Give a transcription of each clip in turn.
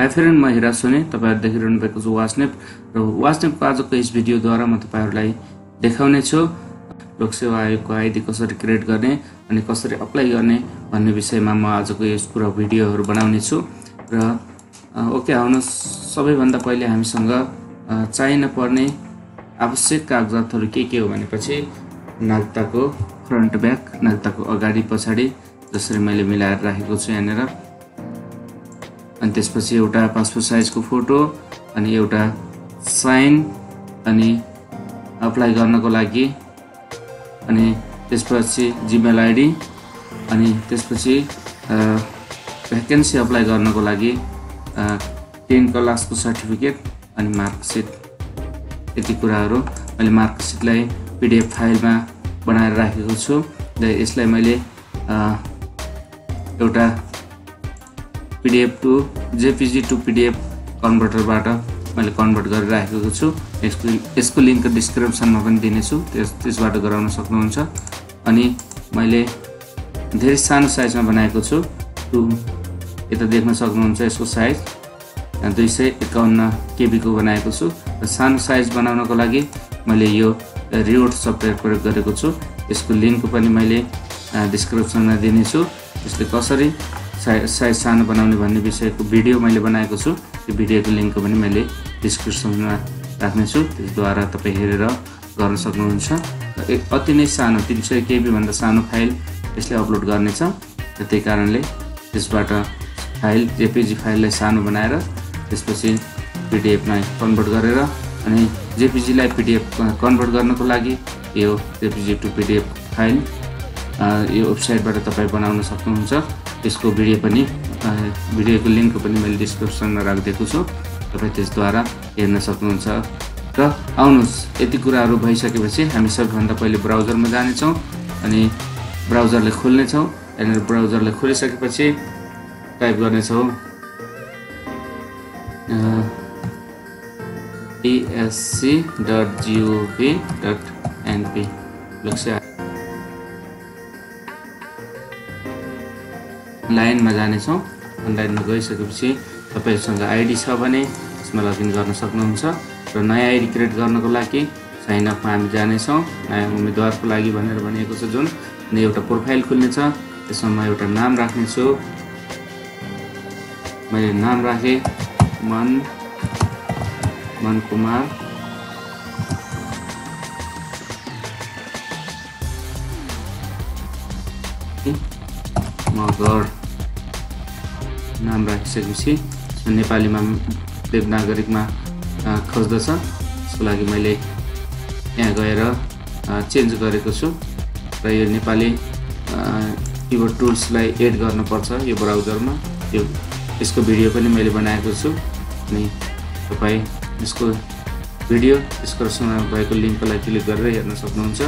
हाय friend म हिरा Sony तपाईहरु देखिरहनु भएको छ वाच नेप र वाच नेपको आजको यस भिडियो द्वारा म तपाईहरुलाई देखाउने छु लोक सेवा आयोगको आईडी कसरी क्रिएट गर्ने अनि कसरी अप्लाई गर्ने भन्ने विषयमा म आजको यस पूरा भिडियोहरु बनाउने छु र ओके आउनु सबैभन्दा पहिले हामीसँग चाहिन पर्ने आवश्यक कागजातहरु के हो भनेपछि नागरिकताको फ्रन्ट ब्याक नागरिकताको अगाडि पछाडी जसरी मैले मिलाएर राखेको छु यहाँनेर अनि त्यसपछि एउटा पासपोर्ट साइजको फोटो अनि एउटा साइन अनि अप्लाई गर्नको लागि अनि त्यसपछि जीमेल आईडी अनि त्यसपछि भ्याकेन्सी अप्लाई गर्नको लागि 10 क्लासको सर्टिफिकेट अनि मार्कशीट यति कुराहरु मैले मार्कशीटलाई पीडीएफ फाइलमा बनाएर राखेको छु र यसलाई मैले एउटा PDF to JPG to PDF converter बाटा मैले कन्भर्ट गरेर राखेको छु यसको लिंक डिस्क्रिप्सनमा पनि दिने छु त्यसबाट गराउन सक्नुहुन्छ अनि मैले धेरै सानो साइजमा बनाएको छु यता देख्न सक्नुहुन्छ यसको साइज 251 KB को बनाएको छु र सानो साइज बनाउनको लागि मैले यो रियोट सफ्टवेयर प्रयोग गरेको छु यसको लिंक पनि मैले डिस्क्रिप्सनमा दिने छु यसले कसरी साइज सानो बनाउने भन्ने विषयको भिडियो मैले बनाएको छु त्यो भिडियोको लिंक पनि मैले डिस्क्रिप्सनमा राख्ने छु त्यसद्वारा तपाई हेरेर गर्न सक्नुहुन्छ अति नै सानो 300 KB भन्दा सानो फाइल यसले अपलोड गर्ने छ त्यसै कारणले त्यसबाट फाइल JPG फाइललाई सानो बनाएर त्यसपछि PDF मा कन्भर्ट गरेर अनि JPG लाई PDF कन्भर्ट गर्नको लागि यो JPG टु PDF फाइल यो वेबसाइटबाट तपाई बनाउन सक्नुहुन्छ इसको भिडियो को लिंक पनि मैले डिस्क्रिप्सनमा राखेको छु तपाई त्यसद्वारा हेर्न सक्नुहुन्छ र आउनुस यति कुराहरु भइसकेपछि हामी सबभन्दा पहिले ब्राउजरमा जाने छौ अनि ब्राउजरले खोल्ने छौ अनि ब्राउजरले खोलिसकेपछि टाइप गर्ने छौ esc.gov.np लक्ष्य लाइन मा जाने छौ अनलाइन मा गइसकेपछि तपाईहरुसँग आईडी छ भने यसमा लगइन गर्न सक्नुहुन्छ र नयाँ आईडी क्रिएट गर्नको लागि साइन अप मा हामी जाने छौ नयाँ उम्मेदवारको लागि भनेर भनिएको छ जुन अनि एउटा प्रोफाइल खुल्ने छ त्यसमा म एउटा नाम राख्ने छु मैले नाम राखे मन कुमार मगर नाम राखिसकेपछि नेपालीमा देवनागरिकमा खोज्दछ त्यसको लागि मैले यहाँ गएर चेन्ज गरेको छु र यो नेपाली किबोर्ड टुल्सलाई एड गर्नुपर्छ यो ब्राउजरमा यो यसको भिडियो पनि मैले बनाएको छु अनि तपाई यसको भिडियो डिस्क्रिप्सनमा भएको लिंकलाई क्लिक गरेर हेर्न सक्नुहुन्छ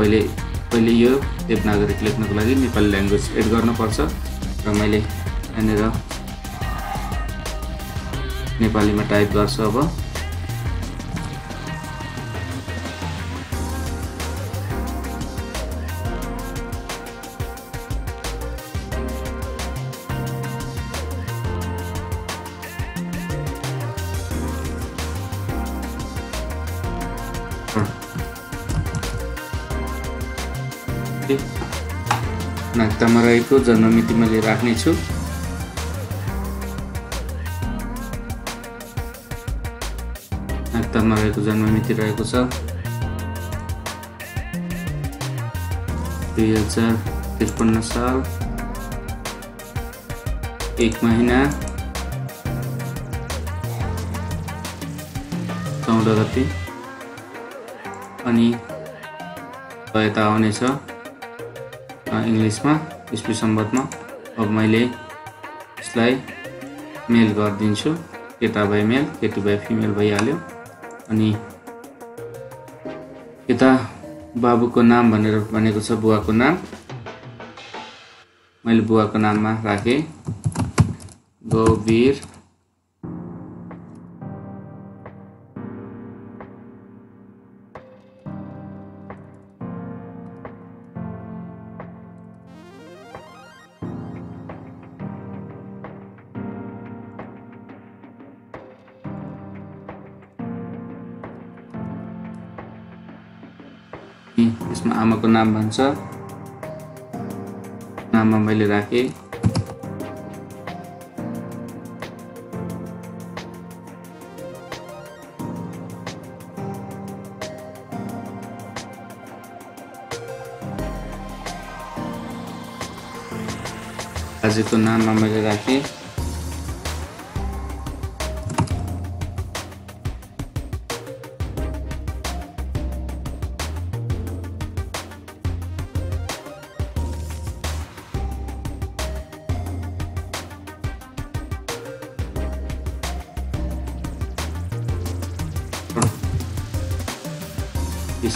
पहिले यो देवनागरिक लेख्नको लागि नेपाली ल्याङ्ग्वेज एड गर्नुपर्छ र मैले यहाँनेर नेपालीमा टाइप गर्छु अब नागरिकतामा रहेको जन्ममिति मैले राख्ने छु नागरिकतामा रहेको जन्ममिति रहेको छ 2053 साल 1 महिना 14 गते अनि यता आउने छ इंग्लिशमा ईस्वी सम्बन्धमा अब मैले यसलाई मेल गर्दिन्छु केटा बाइ मेल केटी बाइ फिमेल भइहाल्यो अनि यता बाबुको नाम भनेर भनेको छ बुवाको नाम मैले बुवाको नाममा राखे गौवीर इसमें आमा को नाम भन्छ, नाममा मैले राखे आजको नाममा मैले राखे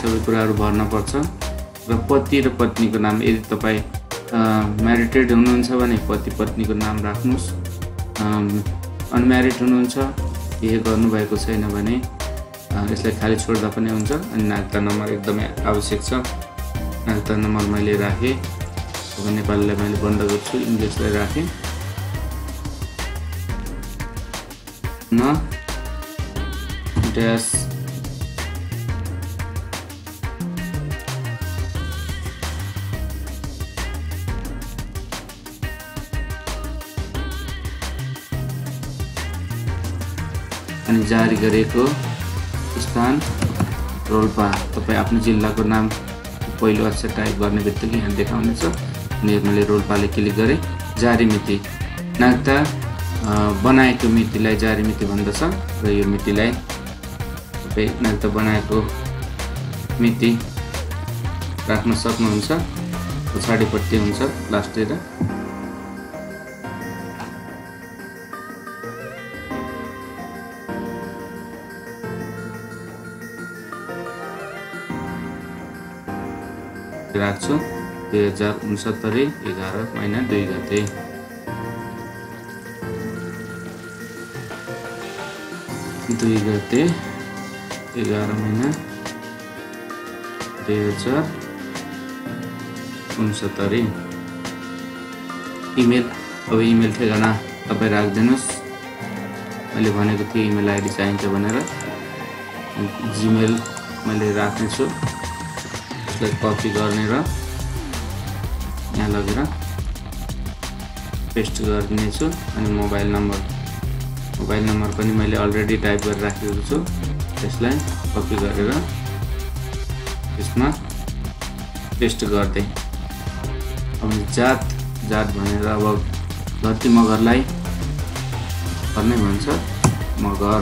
सबै कुराहरु भर्न पर्छ र पति र पत्नीको नाम यदि तपाई म्यारिटेड हुनुहुन्छ भने पति पत्नीको नाम राख्नुस्, अनम्यारिड हुनुहुन्छ यही गर्नु भएको छैन भने यसलाई खाली छोड्दा पनि हुन्छ। अनि नागरिकता नम्बर एकदमै आवश्यक छ, नागरिकता नम्बर मैले राखे अब नेपालीलाई मैले बन्द गर्छु, इंग्लिशलाई राखे न ड्यास अनि जारी गरेको स्थान रोल्पा। तपाई आफ्नो जिल्लाको नाम पहिलो अक्षर टाइप गर्ने बित्तिकै यहाँ देखाउनेछ। अनि मैले रोल्पाले क्लिक गरे। जारी मिति नागरिकता बनाएको मितिलाई जारी मिति भन्दछ र यो मितिलाई तपाई नागरिकता बनाएको मिति राख्न सक्नुहुन्छ, पछाडीपट्टि हुन्छ लास्टतिर। राख्छु 2069 11 महिना 2 गते। महिना 2069। इमेल अब इमेल ठेगाना तपाईं राख्दिनुस्, मैले भनेको थिएँ इमेल आइडी चाहिन्छ भनेर। जीमेल मैले राख्ने छु, कपी गर्ने र यहाँ लगेर पेस्ट गर्ने छु। अनि मोबाइल नम्बर पनि मैले अलरेडी टाइप गरेर राखेको छु, त्यसलाई कपी गरेर यसमा पेस्ट गर्दै। अब जात भनेर अब धरती मगरलाई भन्ने भन्छ, मगर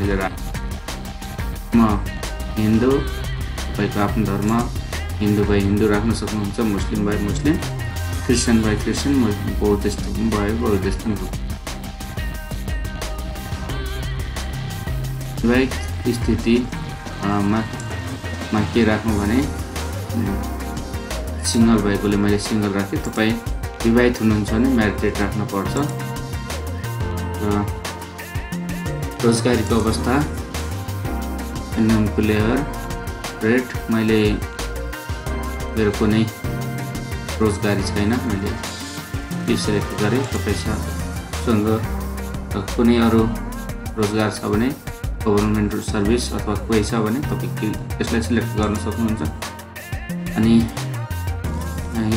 मैले राख्छु। म हिन्दू, तपाईको आफ्नो धर्म हिन्दू भाइ हिन्दू राख्न सक्नुहुन्छ, मुस्लिम भाइ मुस्लिम, क्रिश्चियन भाइ क्रिश्चियन, बौद्धिस्ट भाइ बौद्धिस्ट भाइ। स्थितिमा के राख्नु भने सिङ्गल भएकोले मैले सिङ्गल राखेँ। तपाईँ विवाहित हुनुहुन्छ भने म्यारिटेड राख्न पर्छ। रोजगारीको अवस्था, इन्कमको लेयर, रेट मैले मेरो कुनै रोजगारी छैन मैले सिलेक्ट गरेँ। तपाईसँग कुनै अरू रोजगार छ भने गभर्नमेन्ट सर्भिस अथवा कोही छ भने तपाईँ त्यसलाई सिलेक्ट गर्न सक्नुहुन्छ। अनि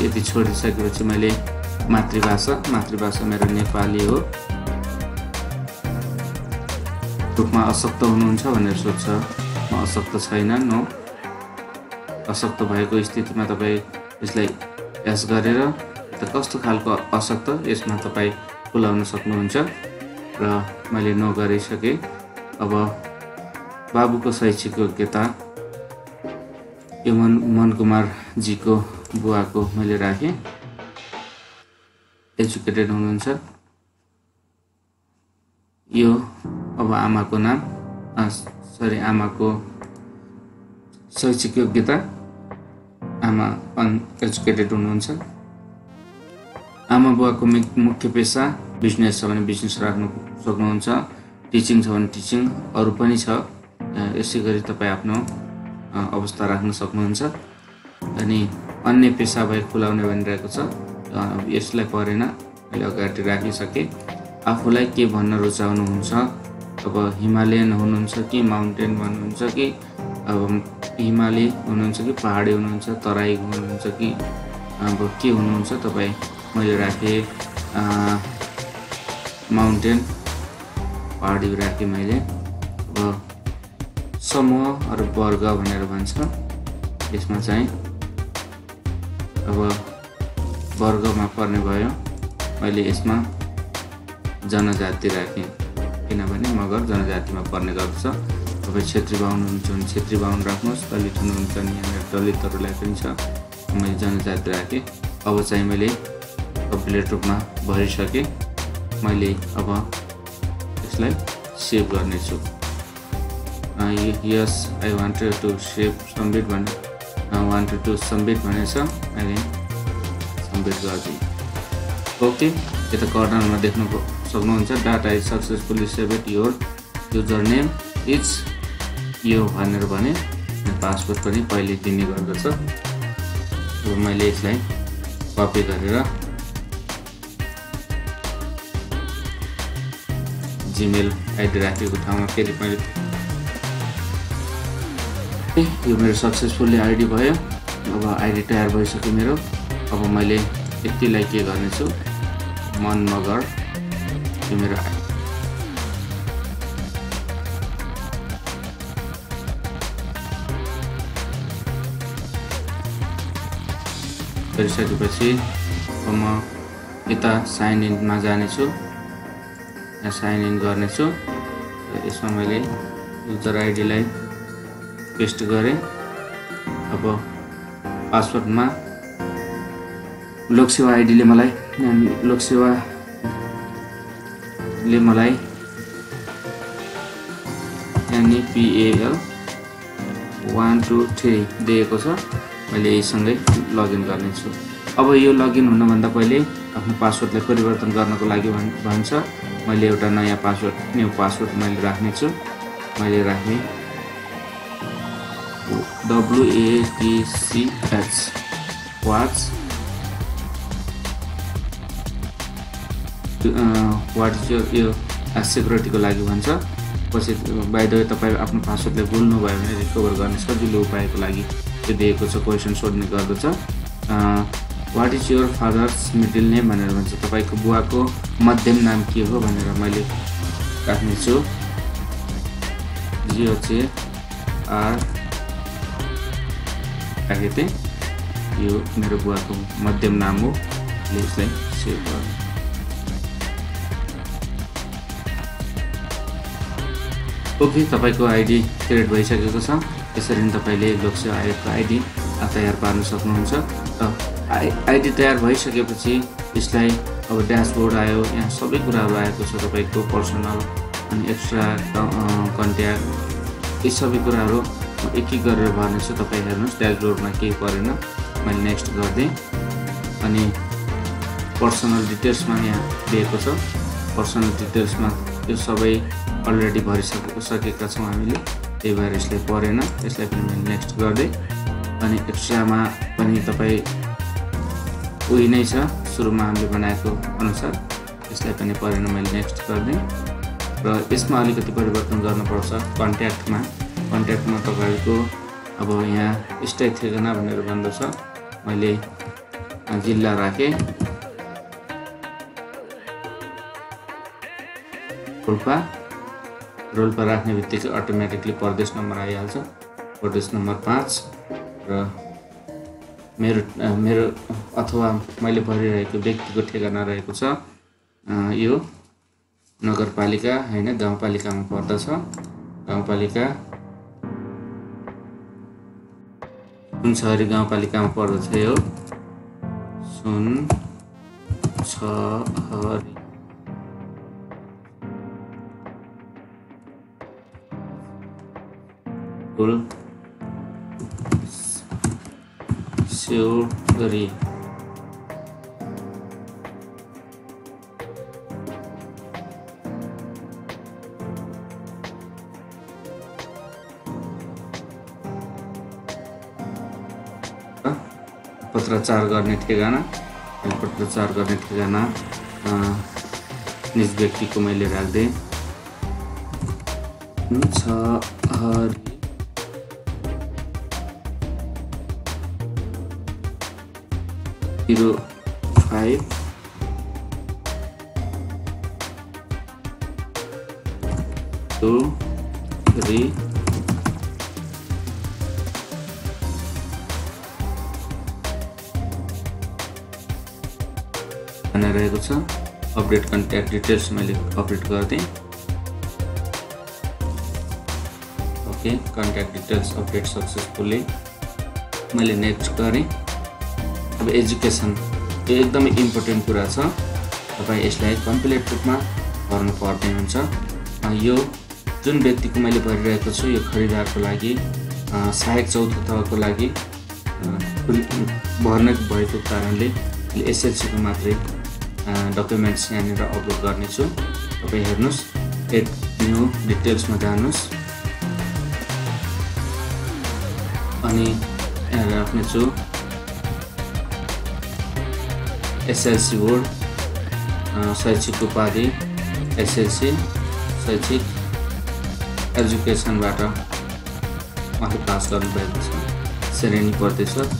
यति छोडिसकेपछि मैले मातृभाषा मेरो नेपाली हो। रूपमा अशक्त हुनुहुन्छ भनेर सोध्छ, म अशक्त छैन। नो, अशक्त भएको स्थितिमा तपाई यसलाई एस गरेर कस्तो खालको अशक्त यसमा तपाई खुलाउन सक्नुहुन्छ। र मैले नो गरिसके। अब बाबुको शैक्षिक योग्यता यो मनकुमार जीको बुवाको मैले राखेँ। एजुकेटेड हुनुहुन्छ यो। अब आमाको नाम आमाको शैक्षिक योग्यता, आमा अनएजुकेटेड हुनुहुन्छ। आमा बुवाको मुख्य पेसा बिजनेस छ भने बिजनेस राख्नु सक्नुहुन्छ, टिचिङ छ भने टिचिङ, अरू पनि छ। यसै गरी तपाईँ आफ्नो अवस्था राख्न सक्नुहुन्छ। अनि अन्य पेसा भए खुलाउने भनिरहेको छ, यसलाई परेन, मैले अगाडि राखिसकेँ। आफूलाई के भन्न रुचाउनुहुन्छ, अब हिमालयन हुनुहुन्छ कि माउन्टेन भन्नुहुन्छ कि अब हिमाली हुनुहुन्छ कि पहाडी हुनुहुन्छ तराई हुनुहुन्छ कि अब के हुनुहुन्छ तपाई मैले राखे माउन्टेन पहाडी राखे मैले समूह र वर्ग भनेर भन्छ यसमा चाहिँ अब वर्गमा पर्ने भयो मैले यसमा जनजाति राखे किनभने मगर जनजातिमा पर्ने गर्छ तपाईं क्षेत्री बाहुन हुन्छन् क्षेत्री बाहुन राख्नुस् दलित हुनुहुन्छ नि यहाँ दलितहरुलाई पनि छ मैले जनजाति राखे अब चाहिँ मैले कम्प्लिट रूपमा भरिसके मैले अब यसलाई सेभ गर्ने छु yes I wanted to save submit one I wanted to submit भनेछ अनि सबमिट गर्छु ओके यता कर्नरमा देख्नु सक्नुहुन्छ data is successfully saved your user name is यो भनेर भने पासवर्ड पनि पहिले दिने गर्दछ अब मैले यसलाई कपी गरेर जीमेल आइडी राखेको ठाउँमा फेरि मैले यो मेरो सक्सेसफुली आइडी भयो अब आइडी तयार भइसक्यो मेरो अब मैले यतिलाई के गर्ने छु मन मगर यो मेरो गरिसकेपछि अब म यता साइन इनमा जानेछु यहाँ साइन इन गर्नेछु र यसमा मैले युजर आइडीलाई पेस्ट गरे अब पासवर्डमा लोकसेवा आइडीले मलाई NEPAL 123 दिएको छ मैले यससँगै लगइन गर्ने छु अब यो लगइन हुन भन्दा पहिले आफ्नो पासवर्डलाई परिवर्तन गर्नको लागि भन्छ मैले एउटा नयाँ पासवर्ड न्यू पासवर्ड मैले राख्ने छु मैले राख्ने WATCH watch what is your security को लागि भन्छ पछि बाइ द वे तपाई आफ्नो पासवर्डले भुल्नु भयो भने रिकभर गर्ने सजिलो उपायको लागि त्यो दिएको छ क्वेशन सोध्ने गर्दछ what is your father's middle name भनेर भन्छ तपाईको बुवाको मध्यम नाम के हो भनेर मैले राख्ने छु GHR राखेथे यो मेरो बुवाको मध्यम नाम हो यसलाई सेभ गर्नु ओके तपाईको आइडी क्रिएट भइसकेको छ यसरी नै तपाईले लोक सेवा आयोगको आइडी तयार पार्न सक्नुहुन्छ र आइडी तयार भइसकेपछि यसलाई अब ड्याशबोर्ड आयो यहाँ सबै कुराहरु आएको छ तपाईको पर्सनल अनि एक्स्ट्रा कन्ट्याक्ट यी सबै कुराहरु एक एक गरेर भर्नेछ तपाई हेर्नुस् ड्याशबोर्डमा केही परेन मैले नेक्स्ट गर्दै अनि पर्सनल डिटेल्समा यहाँ दिएको छ पर्सनल डिटेल्समा यो सबै अलरेडी भरिसकेका छौं हामीले त्यही भएर यसले परेन यसलाई पनि म नेक्स्ट गर्दै अनि एक्स्ट्रामा पनि तपाई उही नै छ सुरुमा हामीले बनाएको अनुसार यसलाई पनि परेन मैले नेक्स्ट गर्दै र यसमा अलिकति परिवर्तन गर्न पर्छ कन्ट्याक्टमा कन्ट्याक्टमा तपाईको अब यहाँ स्थायी ठेगाना भनेर भन्दछ मैले जिल्ला राखे रोल्पा राख्ने बित्तिकै अटोमेटिकली प्रदेश नम्बर आइहाल्छ प्रदेश नम्बर 5 र मेरो अथवा मैले भरिरहेको व्यक्तिको ठेगाना रहेको छ यो नगरपालिका हैन गाउँपालिकामा पर्दछ गाउँपालिका सुनसरी गाउँपालिकामा पर्दछ यो सुनसरी सेउरी पत्राचार गर्ने ठेगाना निज व्यक्तिको मैले राख्दै छ 05 23 रहेको छ अपडेट कन्ट्याक्ट डिटेल्स मैले अपडेट गर्दै okay contact details update successfully मैले नेक्स्ट गरे अब एजुकेसन यो एकदमै इम्पोर्टेन्ट कुरा छ तपाई यसलाई कम्प्लिट रूपमा गर्न पर्ने हुन्छ यो जुन व्यक्तिको मैले भरिरहेको छु यो खरिदारको लागि सहायक चौथो तहको लागि भर्ने भएको कारणले एसएलसी को मात्रै डकुमेन्ट्स यहाँ नेर अपलोड गर्ने छु तपाई हेर्नुस् एड न्यू डिटेल्स मा जानुस् अनि यहाँ राख्ने छु एसएलसी बोर्ड शैक्षिक उपाधि एसएलसी शैक्षिक एजुकेसनबाट मात्र पास गर्नु भएको छ श्रेणी प्रतिशत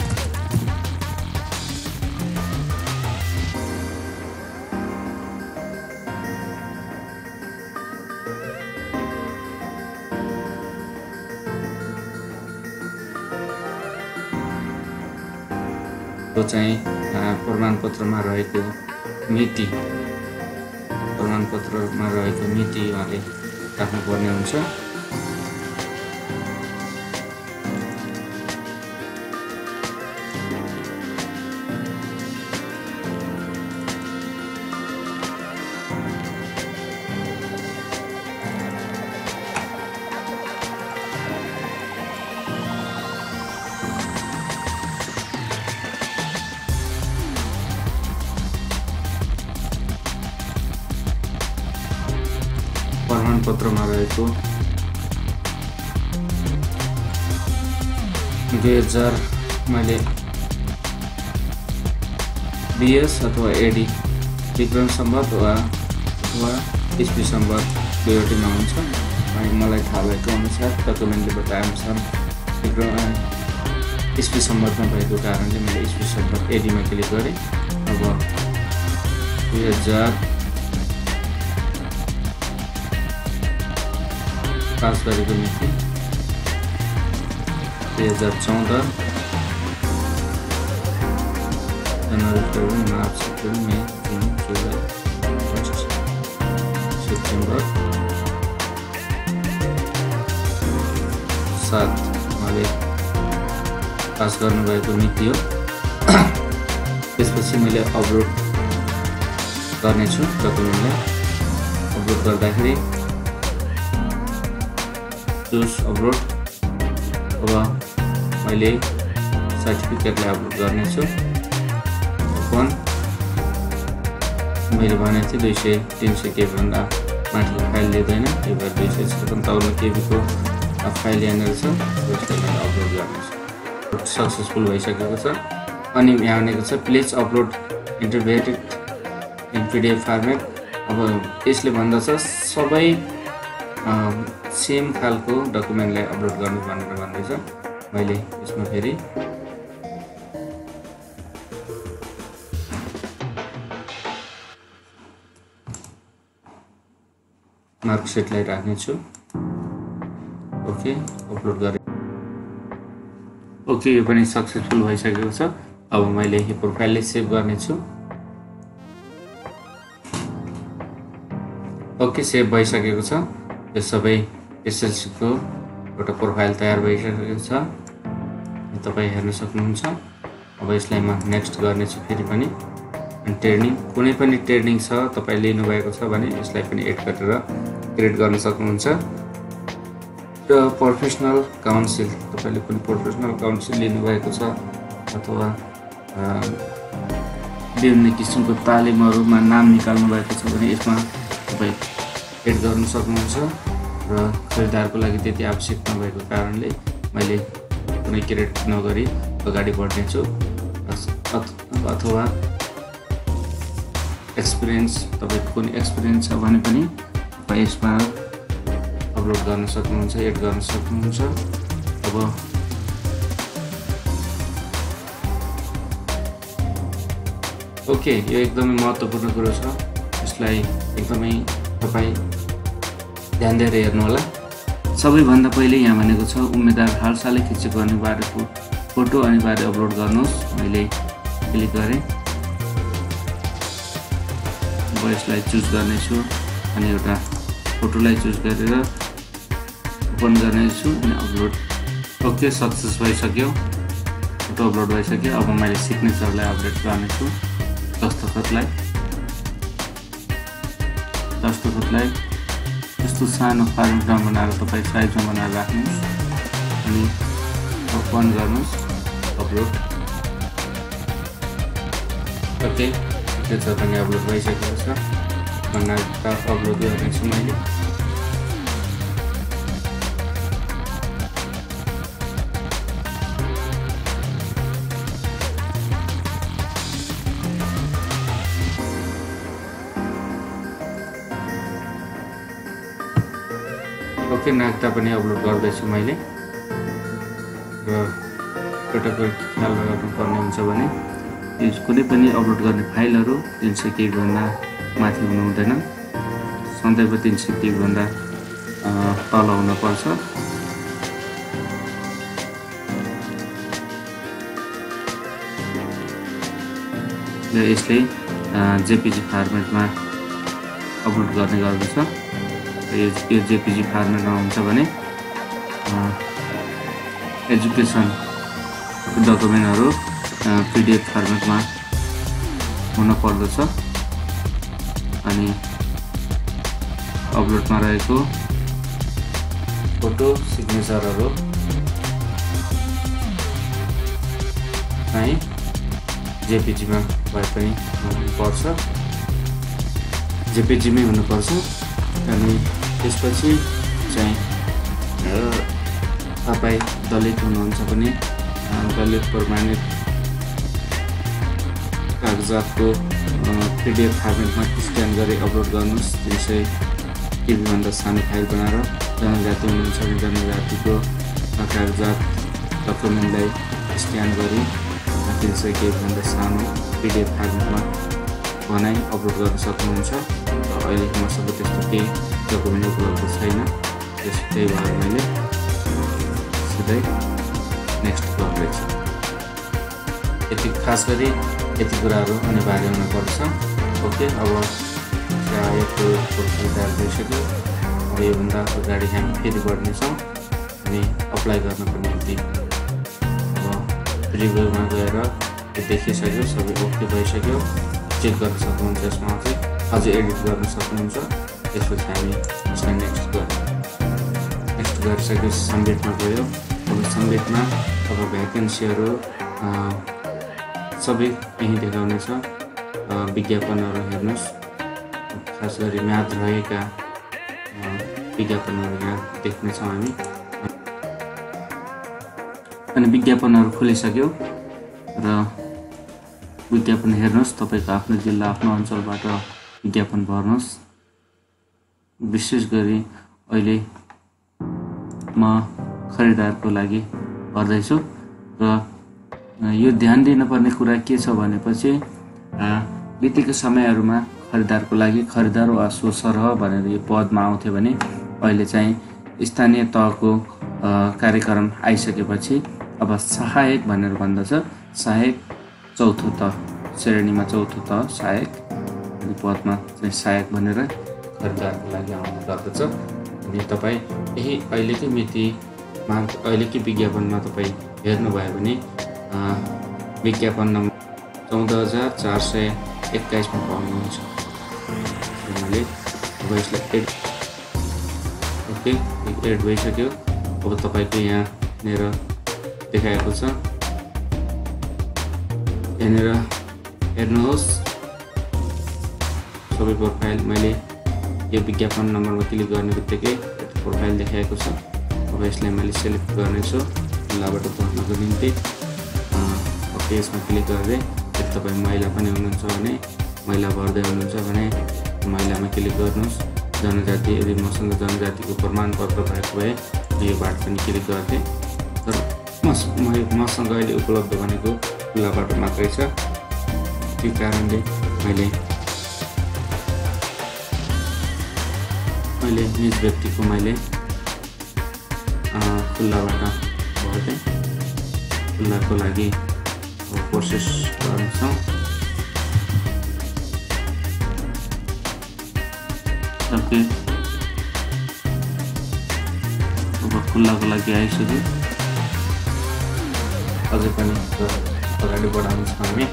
तो चाहिँ प्रमाणपत्रमा रहेको मिति उहाँले राख्नु पर्ने हुन्छ प्रमाणपत्रमा रहेको 2000 मैले बीएस अथवा एडी विक्रम सम्बत वा ईस्वी सम्बत दुईवटैमा हुन्छ अनि मलाई थाहा भएको अनुसार डकुमेन्टले बताए अनुसार ईस्वी सम्बतमा भएको कारणले मैले ईस्वी सम्बत एडीमा क्लिक गरे अब 2000 पास गरेको मिति 2014 जनवरी फेब्रुअरी मार्च अप्रिल मे जुन जुलाई अगस्ट सेप्टेम्बर 7 मैले पास गर्नुभएको मिति हो त्यसपछि मैले अपलोड गर्नेछु डकुमेन्टलाई अपलोड गर्दाखेरि चुज अपलोड अब मैले सर्टिफिकेटलाई अपलोड गर्ने छु फोन मैले भने चाहिँ 200-300 के भन्दा माथि फाइल लिदैन त्यही भएर 257 केबीको फाइल यहाँनिर छ त्यसलाई मैले अपलोड गर्नेछु सक्सेसफुल भइसकेको छ अनि यहाँ भनेको छ please upload interviewed in PDF format अब यसले भन्दछ सबै सेम खालको डकुमेन्टलाई अपलोड गर्नु भनेर भन्दै छ मैले यसमा फेरि मार्कसिटलाई राख्ने छु ओके अपलोड गरे ओके यो पनि सक्सेसफुल भइसकेको छ अब मैले यो प्रोफाइलले सेभ गर्ने छु ओके सेभ भइसकेको छ यो सबै एसएलसी को एउटा प्रोफाइल तयार भइसकेको छ तपाई हेर्न सक्नुहुन्छ अब यसलाई म नेक्स्ट गर्ने छु फेरि पनि अनि ट्रेनिङ कुनै पनि ट्रेनिङ छ तपाई लिनु भएको छ भने यसलाई पनि एड गरेर क्रिएट गर्न सक्नुहुन्छ र प्रोफेसनल काउन्सिल तपाईले कुनै प्रोफेसनल काउन्सिल लिनु भएको छ अथवा विभिन्न किसिमको तालिमहरुमा नाम निकाल्नु भएको छ भने यसमा तपाई एड गर्न सक्नुहुन्छ र खरिदारको लागि त्यति आवश्यक नभएको कारणले मैले कुनै क्रिएट नगरी अगाडि बढ्ने छु अथवा एक्सपिरियन्स तपाईको कुनै एक्सपिरियन्स छ भने पनि तपाई यसमा अपलोड गर्न सक्नुहुन्छ एड गर्न सक्नुहुन्छ अब ओके यो एकदमै महत्त्वपूर्ण कुरा छ यसलाई एकदमै तपाई ध्यान दिएर हेर्नु होला सबैभन्दा पहिले यहाँ भनेको छ उम्मेदवार हालसालै खिचेको अनिवार्यको फोटो अनिवार्य अपलोड गर्नुस् मैले क्लिक गरे म यसलाई चुज गर्ने छु अनि एउटा फोटोलाई चुज गरेर ओपन गर्ने छु अनि अपलोड ओके सक्सेस भइसक्यो फोटो अपलोड भइसक्यो अब मैले सिग्नेचरलाई अपडेट गर्ने छु दस्तखतलाई यस्तो सानो फार्म बनाएर तपाईं साइजमा बनाएर राख्नुहोस् अनि ओपन गर्नुहोस् अपलोड ओके त्यसपछि पनि अपलोड भइसकेको छ बनाएर अपलोड गरेको छु मैले ओके नागता पनि अपलोड गर्दै छु मैले र कतै ख्याल गर्नुपर्ने हुन्छ भने कुनै पनि अपलोड गर्ने फाइलहरु 300 KB भन्दा माथि हुनु हुँदैन सधैँ 300 KB भन्दा तल हुन पर्छ र यसले जेपीजी फर्मेटमा अपलोड गर्ने गर्दछ यो जेपीजी फर्मेटमा हुन्छ भने एजुकेसन डकुमेन्टहरु पीडीएफ फर्मेटमा हुन पर्दछ अनि अपलोडमा रहेको फोटो सिग्नेचरहरु चाहिँ जेपीजी मा भए पनि हुनुपर्छ जेपीजी मै हुनुपर्छ अनि त्यसपछि चाहिँ तपाई दलित हुनुहुन्छ भने दलित प्रमाणित कागजातको पीडीएफ फर्मेटमा स्क्यान गरी अपलोड गर्नुस् त्यसै किभन्दा सानो फाइल बनाएर जनजाति हुनुहुन्छ भने जनजातिको कागजात डकुमेन्टलाई स्क्यान गरी त्यसै किभन्दा सानो पीडीएफ फर्मेटमा बनाई अपलोड गर्न सक्नुहुन्छ अहिले मसँग त्यस्तो केही डकुमेन्ट उपलब्ध छैन त्यसै भएर मैले सिधै नेक्स्ट गर्दैछ यति खास गरी यति कुराहरु अनिवार्य हुन पर्छ ओके अब चाहेको प्रोसेस गरिसक्यो अब यो भन्दा अगाडि हामी फेरि बढ्ने छौं अनि अप्लाई गर्न पनि यति अब प्रिभ्यूमा गएर देखिसक्यो सबै ओके भइसक्यो चेक गर्न सक्नुहुन्छ यसमा अझै एडिट गर्न सक्नुहुन्छ त्यसपछि हामी यसलाई नेक्स्ट गरिसकेपछि सम्बेटमा गयो अब सम्बेटमा अब भ्याकेन्सीहरु सबै यही देखाउने छ विज्ञापनहरु हेर्नुस् खास गरी म्याथ रहेका विज्ञापनहरु यहाँ देख्ने छौं हामी अनि विज्ञापनहरु खोलिसक्यो र विज्ञापन हेर्नुस् तपाईको आफ्नो जिल्ला आफ्नो अञ्चलबाट विज्ञापन भर्नुस् विशेष गरी अहिले म खरिदारको लागि गर्दै छु र यो ध्यान दिनुपर्ने कुरा के छ भनेपछि बितेको समयहरुमा खरिदारको लागि खरिदार वा सोसरह भनेर यो पदमा आउँथ्यो भने अहिले चाहिँ स्थानीय तहको कार्यक्रम आइसकेपछि अब सहायक भनेर भन्दछ सहायक चौथो तह श्रेणीमा चौथो तह सहायक पदमा चाहिँ सहायक भनेर खरिदारको लागि आउनु पर्दछ अनि तपाई यही अहिलेकै मितिमा अहिलेकै विज्ञापनमा तपाई हेर्नुभयो भने विज्ञापन नम्बर 14421 मा पाउनुहुन्छ मैले यसलाई एड ओके एड भइसक्यो अब तपाईको यहाँ मेरो देखाएको छ यहाँनेर हेर्नुहोस् सबै प्रोफाइल मैले यो विज्ञापन नम्बरमा क्लिक गर्ने बित्तिकै प्रोफाइल देखाएको छ अब यसलाई मैले सिलेक्ट गर्नेछु लाबाट पढ्नको निम्ति पेजमा क्लिक गर्दै तपाई महिला पनि हुनुहुन्छ भने महिला भर्दै हुनुहुन्छ भने महिलामा क्लिक गर्नुस् जनजाति यदि मसँग जनजातिको प्रमाणपत्र भएको भए यो बाट पनि क्लिक गर्थे तर मसँग अहिले उपलब्ध भनेको खुलाबाट मात्रै छ यस्तै कारणले मैले यस व्यक्तिको मैले खुल्लाबाट भर्दै खुल्लाको लागि प्रोसेस गर्छौं सबके अब खुल्लाको लागि आइसक्यो अझै पनि अगाडि बढाउन छ हामी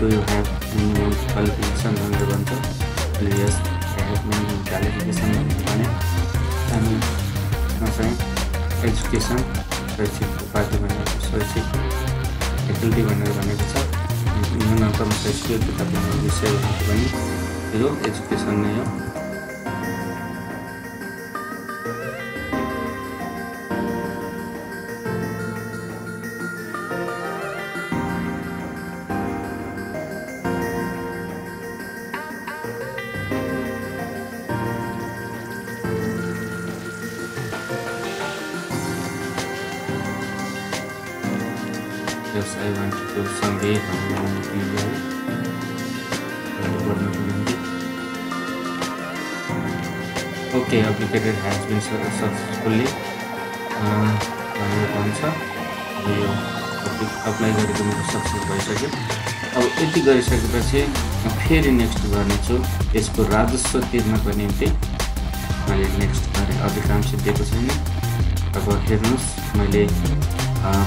Do you have any more qualification on the one? Yes, I have many more qualification on the one. I mean, concerning education, searching, faculty when I run it up. Even after my skill to have been the same company, you know, education now. Yes, I want to do some way for my own people. Okay, application has been successfully. Your apply the success by second. Our ethical secretary, a very next garniture is for rather so kidnapping. My next other country deposition about hernos, my late.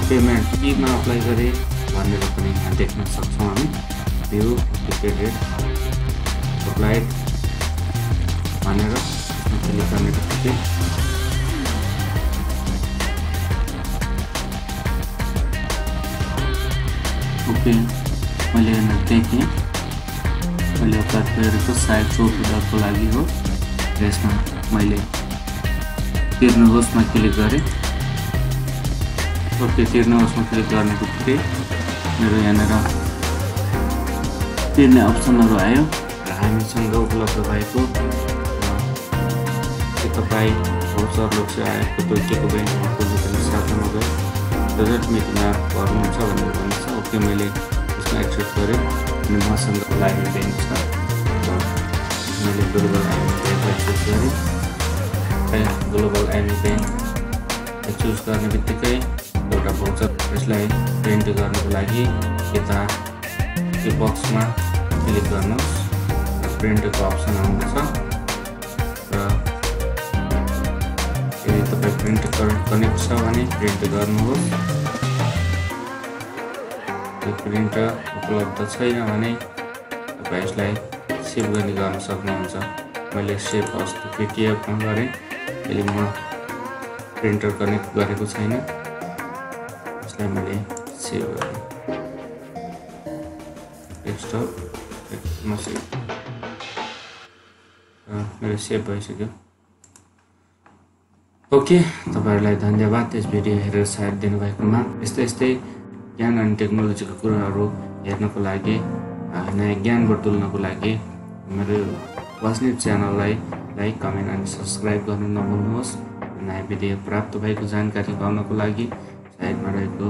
Payment if now apply करे वाले अपने देखना सकते हैं view applicated applied वाले रख अपने करने के लिए okay वाले नक्शे के वाले अपना फिर तो साइड शो पूरा को लगी हो जैसा वाले फिर नवोस में क्लिक करे ओके तिर्न अप्सनमा क्लिक गर्ने बित्तिकै मेरो यहाँनेर तिर्ने अप्सनहरु आयो र हामीसँग उपलब्ध भएको के तपाई भौचर लोकसे आएको तोकेको बैंकमा पुगिसकेको साथमा गए बजेट मिटमा गर्नुहुन्छ भनेर भन्छ ओके मैले यसमा एक्सेप्ट गरे अनि मसँग लाग्ने बैंक छ मैले ग्लोबल आइएम बैंक एक्सेप्ट गरे अनि ग्लोबल आइएम बैंक चुज गर्ने बित्तिकै एउटा भौचर यसलाई प्रिन्ट गर्नको लागि यता यो बक्समा क्लिक गर्नुहोस् प्रिन्टको अप्सन आउँछ र यदि तपाईं प्रिन्ट कनेक्ट छ भने प्रिन्ट गर्नुहोस् यो प्रिन्ट उपलब्ध छैन भने तपाईं यसलाई सेभ गर्ने गर्न सक्नुहुन्छ मैले सेभ अस्ति पिडिएफमा गरे अहिले म प्रिन्टर कनेक्ट गरेको छैन Family, silver. Desktop, must save by second. Okay, the Barlai Danjabat is video here side then by command. Is the stay Yan and technological Kuraru, Yanakolagi, Nagan Botul Nakolagi, Meru Watch Nep channel like, comment, and subscribe to the novel news. And I video prop to by Kuzan Katikana Kulagi. साइडमा रहेको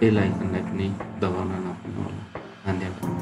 बेल आइकनलाई पनि दबाउन नभुल्नुहोला धन्यवाद